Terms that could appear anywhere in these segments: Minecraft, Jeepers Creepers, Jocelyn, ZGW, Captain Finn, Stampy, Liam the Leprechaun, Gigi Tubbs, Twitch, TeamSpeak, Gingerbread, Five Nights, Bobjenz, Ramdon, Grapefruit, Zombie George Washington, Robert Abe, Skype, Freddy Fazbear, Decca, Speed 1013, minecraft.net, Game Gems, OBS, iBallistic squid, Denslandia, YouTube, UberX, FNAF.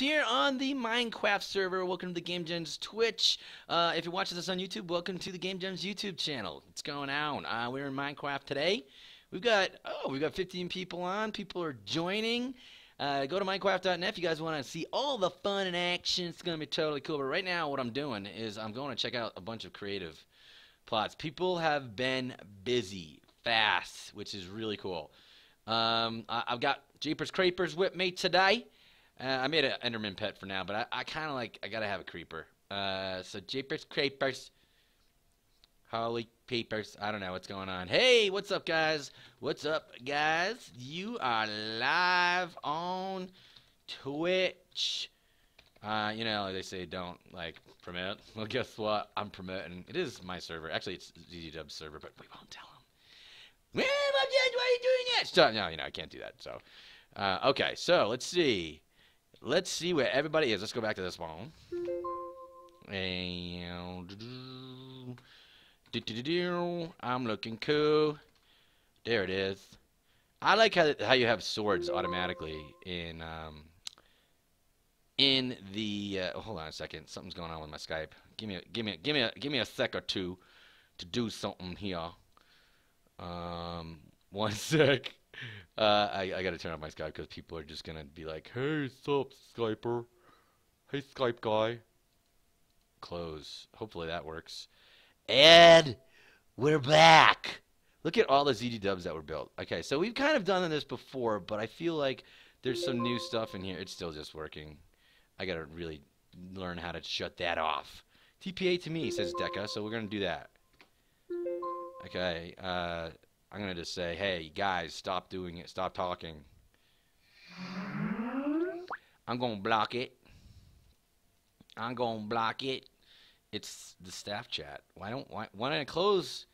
here on the Minecraft server. Welcome to the Game Gems Twitch. If you're watching this on YouTube, welcome to the Game Gems YouTube channel. What's going on? We're in Minecraft today. We've got 15 people on. People are joining. Go to minecraft.net if you guys want to see all the fun and action. It's going to be totally cool. But right now what I'm doing is I'm going to check out a bunch of creative plots. People have been busy fast, which is really cool. I've got Jeepers Creepers with me today. I made an Enderman pet for now, but I kind of like, I got to have a creeper. So Jeepers Creepers. Holy peepers. I don't know what's going on. Hey, what's up, guys? What's up, guys? You are live on Twitch. You know, they say don't, like, promote. Well, guess what? I'm promoting. It is my server. Actually, it's Gigi Tubbs' server, but we won't tell him. Man, Bobjenz, why are you doing that? Stop. No, you know, I can't do that. So, okay. So, let's see. Let's see where everybody is. Let's go back to this one. And... I'm looking cool. There it is. I like how you have swords automatically in the hold on a second. Something's going on with my Skype. Give me a sec or two to do something here. 1 sec. I gotta turn off my Skype because people are just gonna be like, "Hey, sup, Skyper? Hey, Skype guy." Close. Hopefully that works. And we're back. Look at all the ZGWs that were built. Okay, so we've kind of done this before, but I feel like there's some new stuff in here. It's still just working. I gotta really learn how to shut that off. TPA to me, says Decca, so we're gonna do that. Okay, I'm gonna just say, hey guys, stop doing it, stop talking. I'm gonna block it. I'm gonna block it. It's the staff chat. Why don't I close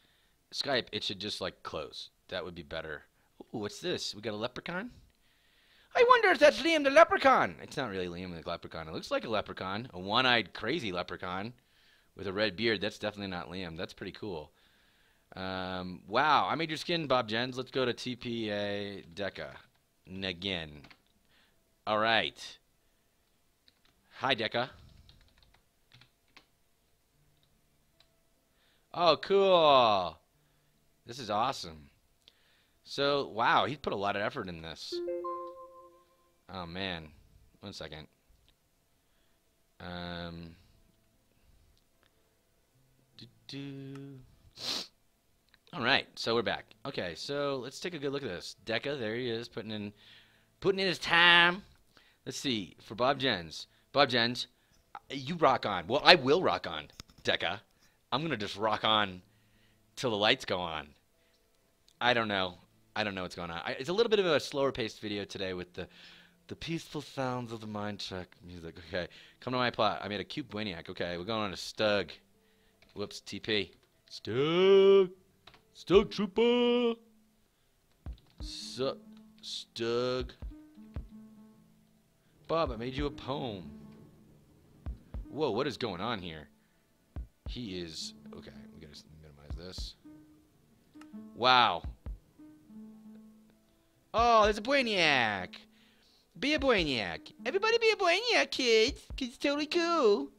Skype? It should just like close. That would be better. Ooh, what's this? We got a leprechaun? I wonder if that's Liam the Leprechaun. It's not really Liam the Leprechaun. It looks like a leprechaun, a one-eyed crazy leprechaun with a red beard. That's definitely not Liam. That's pretty cool. Wow, I made your skin, Bobjenz. Let's go to TPA Decca again. All right. Hi, Decca. Oh, cool. This is awesome. So, wow, he put a lot of effort in this. Oh, man. 1 second. All right, so we're back. Okay, so let's take a good look at this. Decca, there he is, putting in his time. Let's see, for Bobjenz. Bobjenz, you rock on. Well, I will rock on, Decca. I'm going to just rock on till the lights go on. I don't know. I don't know what's going on. It's a little bit of a slower-paced video today with the peaceful sounds of the Minecraft music. Okay, come to my plot. I made a cute Bueniac. Okay, we're going on a Stug. Whoops, TP. Stug! Stug Trooper! Stug. Bob, I made you a poem. Whoa, what is going on here? He is... Okay, we gotta minimize this. Wow. Oh, there's a Bueniac. Be a Bueniac. Everybody be a Bueniac, kids. Cause it's totally cool.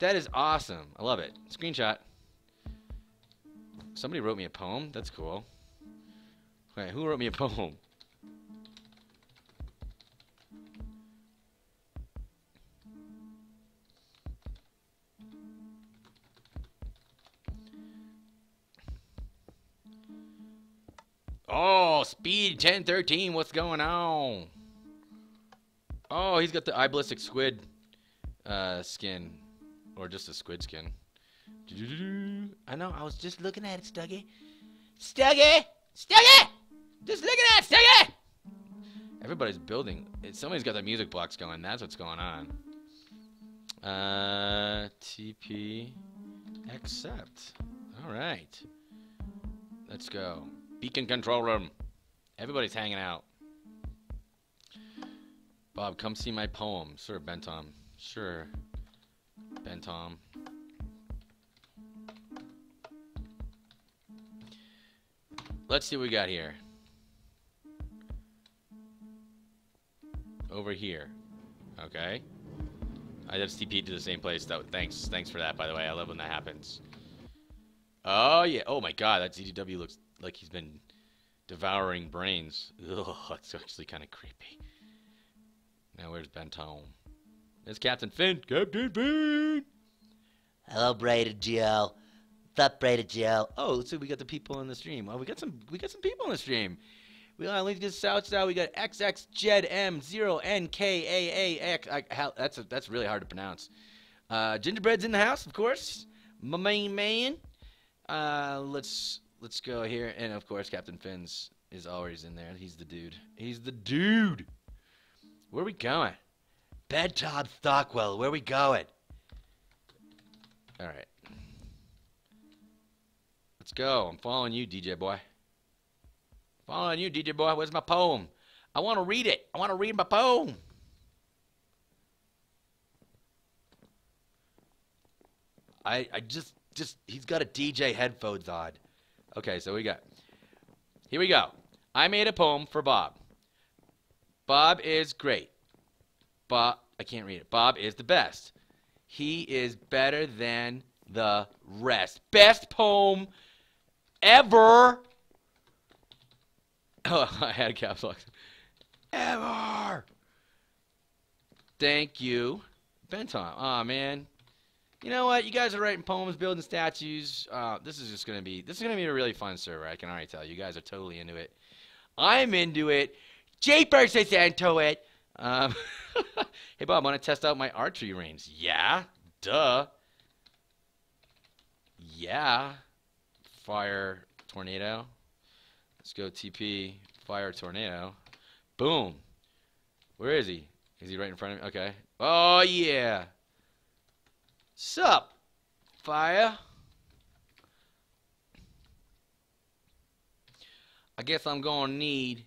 That is awesome. I love it. Screenshot. Somebody wrote me a poem. That's cool. Okay, who wrote me a poem? Oh, Speed 1013, what's going on? Oh, he's got the iBallistic squid skin. Or just a squid skin. Doo-doo-doo. I know, I was just looking at it, Stuggy. Stuggy! Stuggy! Just looking at it, Stuggy! Everybody's building. Somebody's got their music blocks going. That's what's going on. TP. Accept. All right. Let's go. Beacon control room. Everybody's hanging out. Bob, come see my poem. Sure, Bentom. Sure, Bentom. Let's see what we got here. Over here. Okay. I just TP'd to the same place. Thanks for that, by the way. I love when that happens. Oh, yeah. Oh, my God. That ZGW looks like he's been devouring brains. Ugh, that's actually kind of creepy. Now, where's Benton? There's Captain Finn. Captain Finn! Hello, Braided Geo. What's up, Braided Geo? Oh, let's see. We got the people in the stream. Oh, we got some people in the stream. We got Lincoln South. We got XXJedM0NKAAX. That's really hard to pronounce. Gingerbread's in the house, of course. My main man. Let's go here, and of course Captain Finn's is always in there. He's the dude. He's the dude. Where are we going? Bedtime Stockwell. Where are we going? All right. Let's go. I'm following you, DJ boy. Following you, DJ boy. Where's my poem? I want to read it. I want to read my poem. I just he's got a DJ headphones on. Okay, so we got. Here we go. I made a poem for Bob. Bob is great. Bob, I can't read it. Bob is the best. He is better than the rest. Best poem ever. Oh, I had a caps lock. Ever. Thank you, Benton. Aw, man. You know what? You guys are writing poems, building statues. This is gonna be a really fun server. I can already tell. You guys are totally into it. I'm into it. Jeepers is into it. Hey Bob, want to test out my archery range? Yeah. Duh. Yeah. Fire tornado. Let's go TP. Fire tornado. Boom. Where is he? Is he right in front of me? Okay. Oh yeah. Sup, fire. I guess I'm gonna need.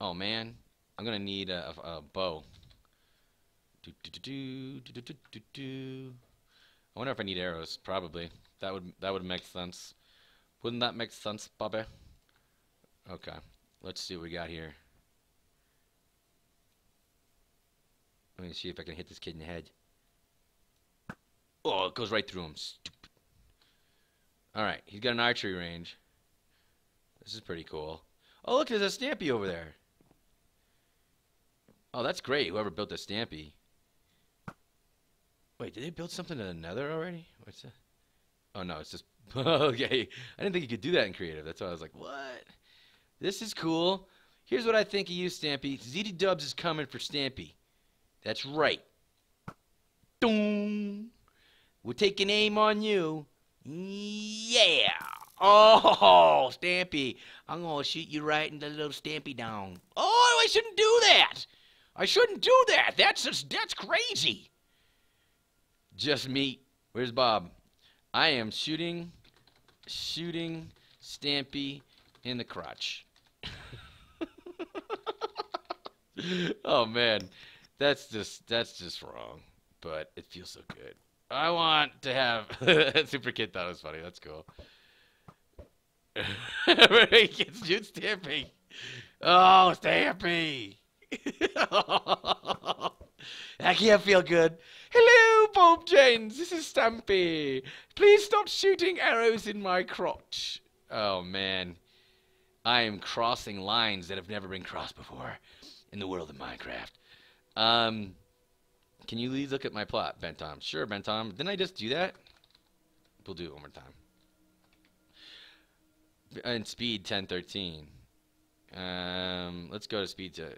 Oh man, I'm gonna need a bow. I wonder if I need arrows. Probably. That would make sense. Wouldn't that make sense, Bobby? Okay. Let's see what we got here. Let me see if I can hit this kid in the head. Oh, it goes right through him. Stupid. All right, he's got an archery range. This is pretty cool. Oh, look, there's a Stampy over there. Oh, that's great, whoever built the Stampy. Wait, did they build something in another already? What's that? Oh, no, it's just... okay, I didn't think you could do that in creative. That's why I was like, what? This is cool. Here's what I think of you, Stampy. Gigi Tubbs is coming for Stampy. That's right. Doom. We're taking aim on you. Yeah. Oh, Stampy. I'm going to shoot you right in the little Stampy down. Oh, I shouldn't do that. I shouldn't do that. That's crazy. Just me. Where's Bob? I am shooting Stampy in the crotch. Oh, man. That's just wrong. But it feels so good. I want to have Super Kid thought it was funny. That's cool. He gets dude Stampy. Oh, Stampy! I can't feel good. Hello, Bobjenz. This is Stampy. Please stop shooting arrows in my crotch. Oh man, I am crossing lines that have never been crossed before in the world of Minecraft. Can you please look at my plot, Benton? Sure, Benton. Didn't I just do that? We'll do it one more time. And speed 1013. Let's go to speed to...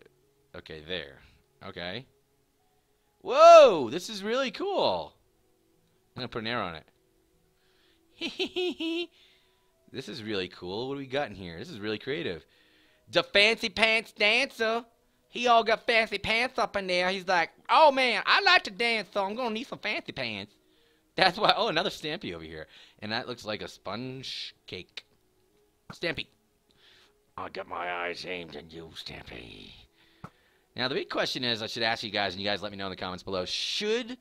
Okay, there. Okay. Whoa! This is really cool! I'm going to put an arrow on it. This is really cool. What do we got in here? This is really creative. The fancy pants dancer! He all got fancy pants up in there. He's like, oh, man, I like to dance, so I'm going to need some fancy pants. That's why. Oh, another Stampy over here. And that looks like a sponge cake. Stampy. I got my eyes aimed at you, Stampy. Now, the big question is, I should ask you guys, and you guys let me know in the comments below, should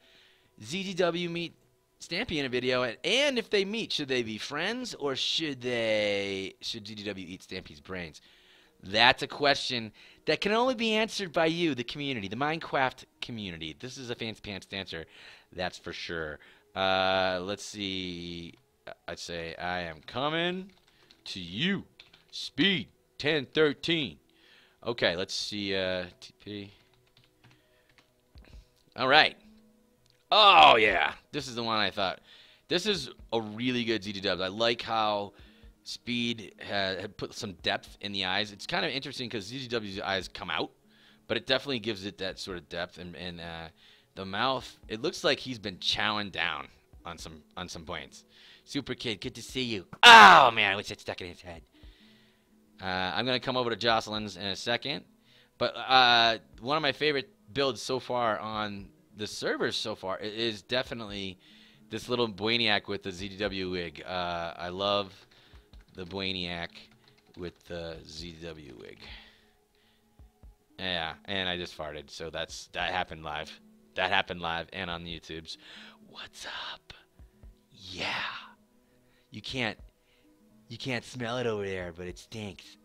ZGW meet Stampy in a video? And if they meet, should they be friends, or should ZGW eat Stampy's brains? That's a question that can only be answered by you, the community, the Minecraft community. This is a fancy pants answer, that's for sure. Let's see. I'd say I am coming to you. Speed 1013. Okay, let's see. TP. All right. Oh, yeah. This is the one I thought. This is a really good Gigi Tubbs. I like how Speed had put some depth in the eyes. It's kind of interesting because ZGW's eyes come out, but it definitely gives it that sort of depth. And the mouth, it looks like he's been chowing down on some points. Super Kid, good to see you. Oh, man, I wish it stuck in his head. I'm going to come over to Jocelyn's in a second. But one of my favorite builds so far on the servers so far is definitely this little Brainiac with the ZGW wig. I love the Brainiac with the ZW wig. Yeah, and I just farted, so that happened live. That happened live and on the YouTubes. What's up? Yeah. You can't smell it over there, but it stinks.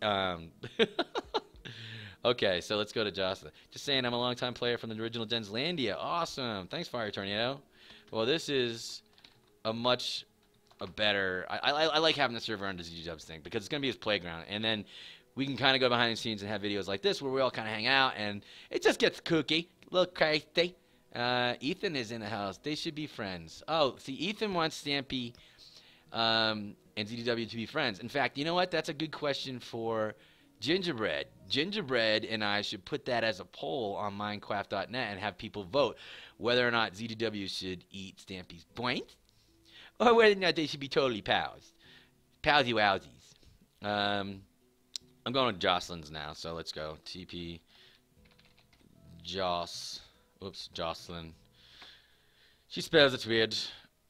Okay, so let's go to Jocelyn. Just saying, I'm a longtime player from the original Denslandia. Awesome. Thanks, Fire Tornado. Well, this is a much better. I like having the server under Gigi Tubbs thing because it's gonna be his playground, and then we can kind of go behind the scenes and have videos like this where we all kind of hang out, and it just gets kooky, a little crazy. Ethan is in the house. They should be friends. Oh, see, Ethan wants Stampy and ZGW to be friends. In fact, you know what? That's a good question for Gingerbread. Gingerbread and I should put that as a poll on Minecraft.net and have people vote whether or not ZGW should eat Stampy's point, or whether or not they should be totally pals. Palsy wowsies. I'm going to Jocelyn's now, so let's go. TP. Jocelyn. She spells it weird.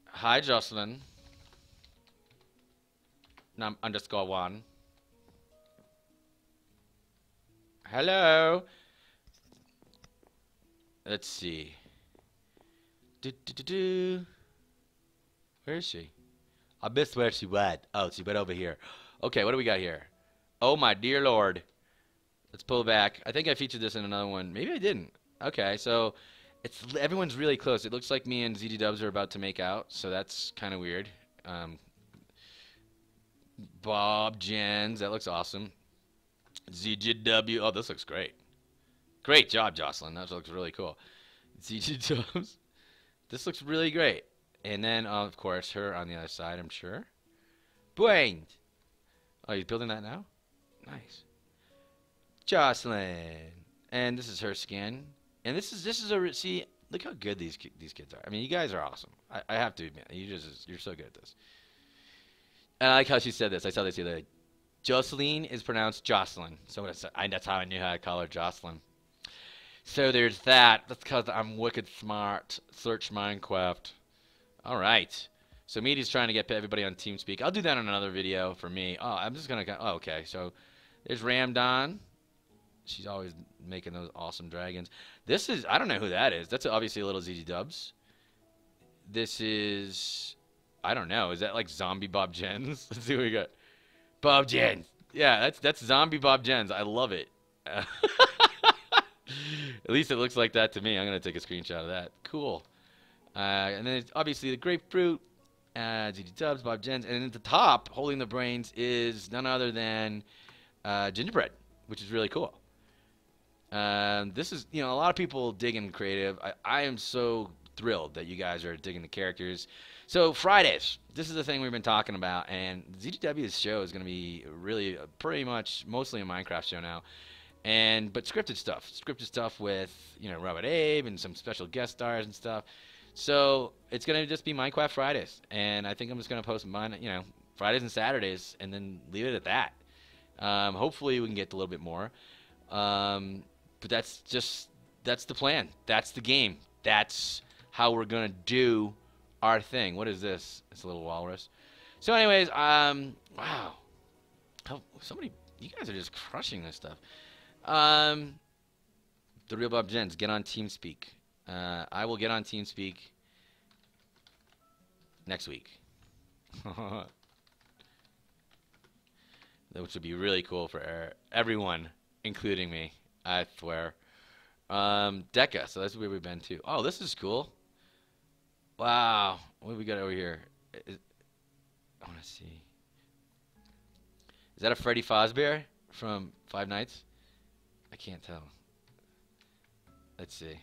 Hi, Jocelyn. Num underscore one. Hello. Let's see. Where is she? I missed where she went. Oh, she went over here. Okay, what do we got here? Oh, my dear Lord. Let's pull back. I think I featured this in another one. Maybe I didn't. Okay, so it's everyone's really close. It looks like me and Gigi Tubbs are about to make out, so that's kind of weird. Bobjenz, that looks awesome. ZGW, oh, this looks great. Great job, Jocelyn. That looks really cool. Gigi Tubbs, this looks really great. And then, of course, her on the other side, I'm sure. Boing! Oh, you're building that now? Nice. Jocelyn. And this is her skin. And this is a... See, look how good these kids are. I mean, you guys are awesome. I have to admit, you're so good at this. And I like how she said this. I saw this the other day. Jocelyn is pronounced Jocelyn. So that's how I knew how to call her Jocelyn. So there's that. That's because I'm wicked smart. Search Minecraft. All right, so Meaty's trying to get everybody on TeamSpeak. I'll do that in another video for me. Oh, I'm just gonna. Oh, okay, so there's Ramdon. She's always making those awesome dragons. This is. I don't know who that is. That's obviously a little Gigi Tubbs. This is. I don't know. Is that like Zombie Bobjenz? Let's see what we got. Bobjenz. Yeah, that's Zombie Bobjenz. I love it. At least it looks like that to me. I'm gonna take a screenshot of that. Cool. And then it's obviously the grapefruit, Gigi Tubbs, Bobjenz, and at the top, holding the brains, is none other than Gingerbread, which is really cool. This is, you know, a lot of people digging creative. I am so thrilled that you guys are digging the characters. So Fridays, this is the thing we've been talking about, and ZGW's show is going to be really pretty much mostly a Minecraft show now. But scripted stuff with, you know, Robert Abe and some special guest stars and stuff. So it's gonna just be Minecraft Fridays, and I think I'm just gonna post mine, you know, Fridays and Saturdays, and then leave it at that. Hopefully we can get a little bit more, but that's the plan. That's the game. That's how we're gonna do our thing. What is this? It's a little walrus. So, anyways, wow, you guys are just crushing this stuff. The real Bobjenz, get on TeamSpeak. I will get on TeamSpeak next week. which would be really cool for everyone, including me, I swear. Decca, so that's where we've been to. Oh, this is cool. Wow, what do we got over here? I want to see. Is that a Freddy Fazbear from Five Nights? I can't tell. Let's see.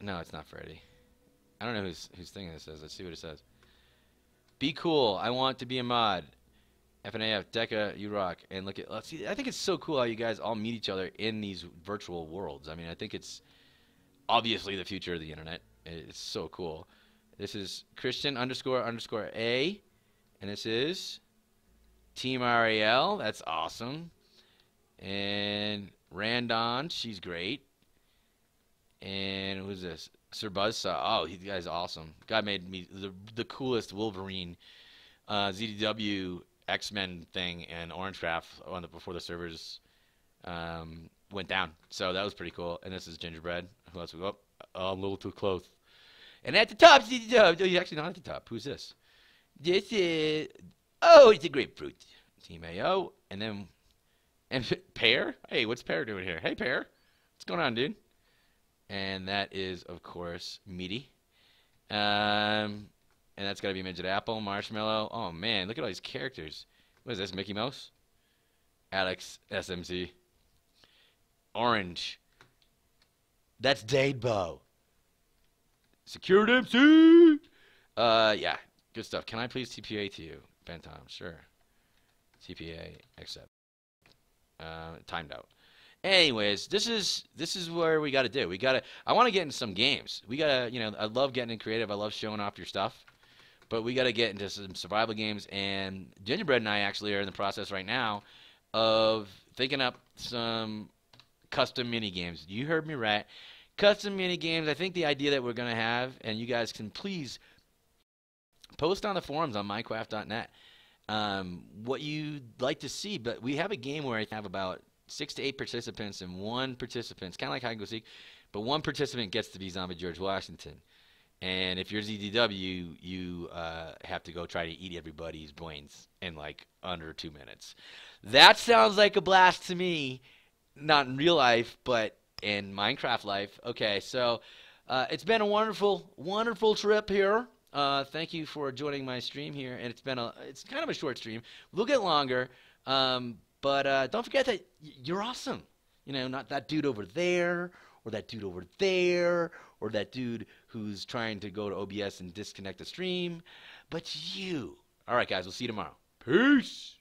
No, it's not Freddy. I don't know whose thing this is. Let's see what it says. Be cool. I want to be a mod. FNAF, Decca, you rock. And look at. Let's see. I think it's so cool how you guys all meet each other in these virtual worlds. I mean, I think it's obviously the future of the internet. It's so cool. This is Christian __ A, and this is Team Ariel. That's awesome. And Ramdon, she's great. And who's this? Sir Buzzsaw. Oh, he guy's awesome. God made me the coolest Wolverine, ZGW X-Men thing, and Orangecraft on the before the servers went down. So that was pretty cool. And this is Gingerbread. Who else? We go? Oh, a little too close. And at the top, ZGW. Actually, not at the top. Who's this? This is. Oh, it's a grapefruit. Team AO. And then. And Pear? Hey, what's Pear doing here? Hey, Pear. What's going on, dude? And that is, of course, Meaty. And that's got to be Midget Apple, Marshmallow. Oh, man, look at all these characters. What is this, Mickey Mouse? Alex, SMC. Orange. That's Dadebo. Secured MC! Yeah, good stuff. Can I please TPA to you, Bentom? Sure. TPA, accept. Timed out. Anyways, this is where we got to do. I want to get into some games. We gotta, you know, I love getting in creative. I love showing off your stuff, but we gotta get into some survival games. And Gingerbread and I actually are in the process right now of thinking up some custom mini games. You heard me right, custom mini games. I think the idea that we're gonna have, and you guys can please post on the forums on minecraft.net what you'd like to see. But we have a game where I have about 6 to 8 participants, and one participant, it's kind of like hide and go seek, but one participant gets to be Zombie George Washington. And if you're ZDW, you have to go try to eat everybody's brains in like under 2 minutes. That sounds like a blast to me, not in real life, but in Minecraft life. Okay, so it's been a wonderful, wonderful trip here. Thank you for joining my stream here, and it's kind of a short stream. We'll get longer. But don't forget that you're awesome. You know, not that dude over there, or that dude over there, or that dude who's trying to go to OBS and disconnect the stream, but you. All right, guys, we'll see you tomorrow. Peace.